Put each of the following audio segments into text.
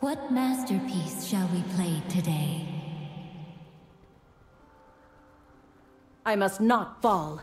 What masterpiece shall we play today? I must not fall.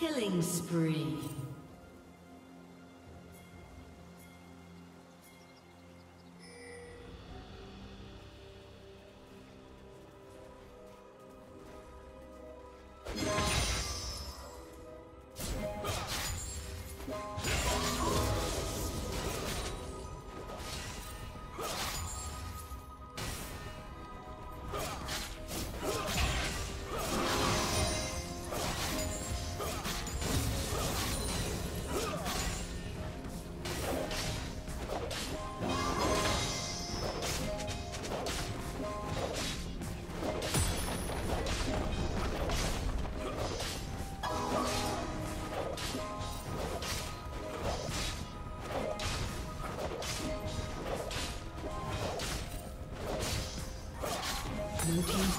Killing spree. Blue team's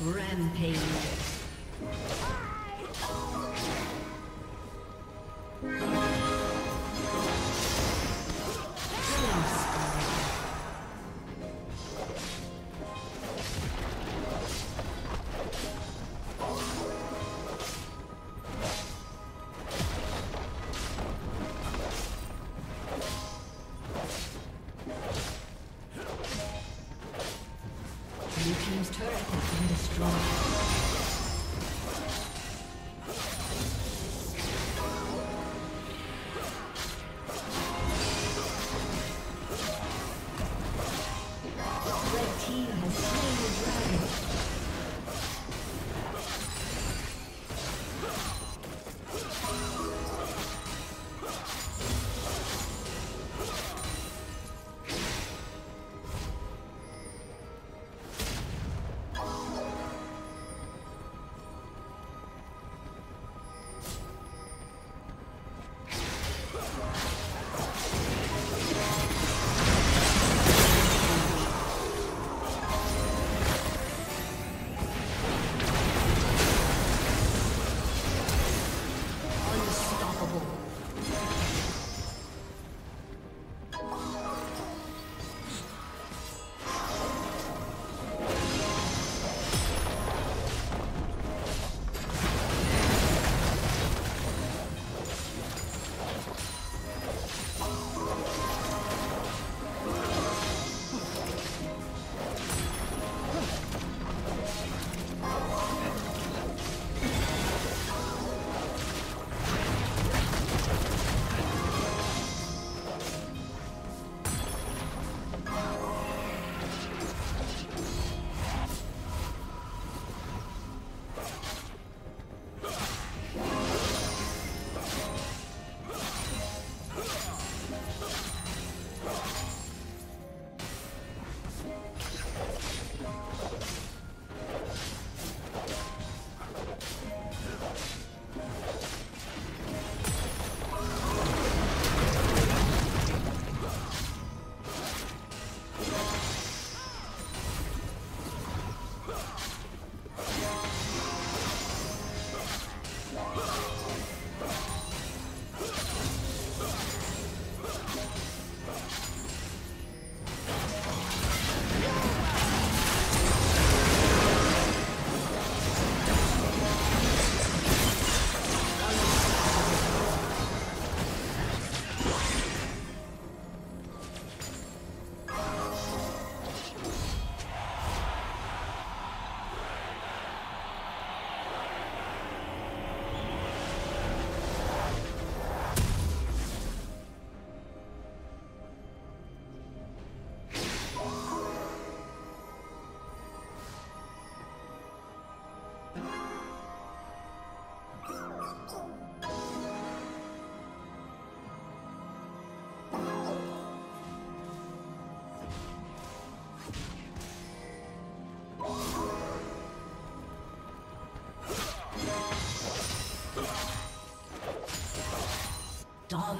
Rampage.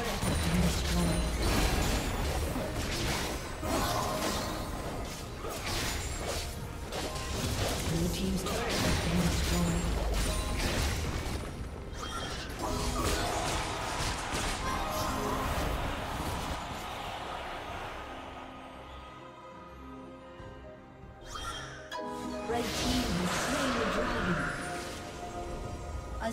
has been destroyed. A